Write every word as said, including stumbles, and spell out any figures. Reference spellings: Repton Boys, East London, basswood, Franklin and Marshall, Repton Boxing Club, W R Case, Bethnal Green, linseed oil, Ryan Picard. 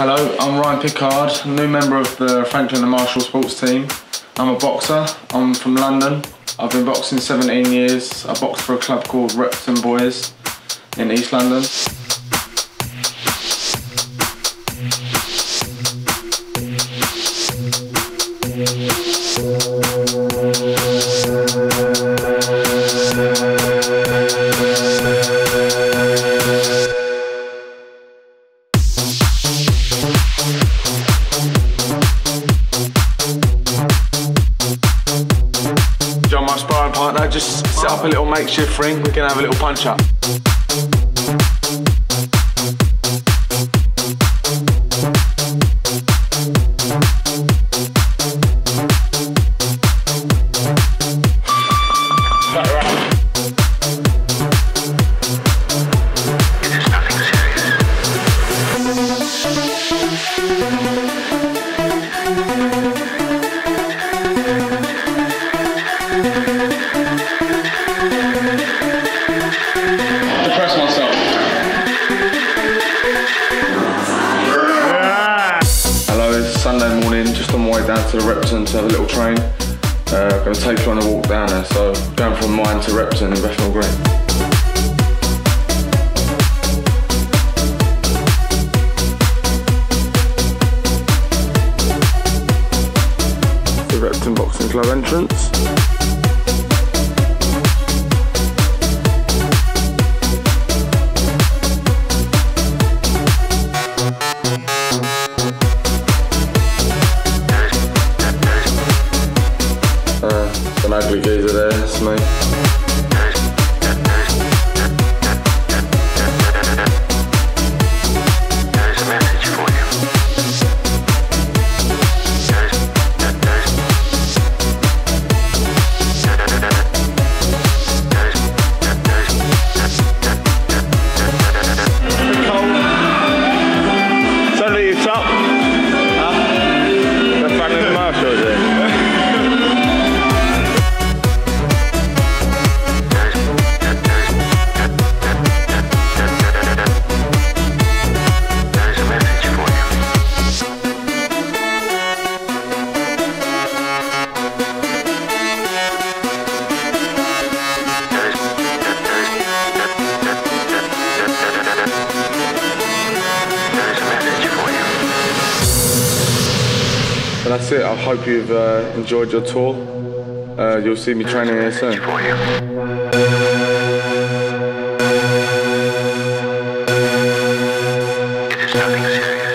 Hello, I'm Ryan Picard, new member of the Franklin and Marshall sports team. I'm a boxer, I'm from London. I've been boxing seventeen years. I boxed for a club called Repton Boys in East London. John, my sparring partner, just set up a little makeshift ring. We're gonna have a little punch up. Sunday morning, just on my way down to Repton to have a little train. Uh, I'm going to take you on a walk down there, so going from mine to Repton in Bethnal Green. The Repton Boxing Club entrance. An ugly geezer there, that's me. There's a message for you. Cold. Suddenly it's up. Huh? That's Franklin and Marshall, is it? And that's it. I hope you've uh, enjoyed your tour. Uh, you'll see me training here soon. Nothing serious.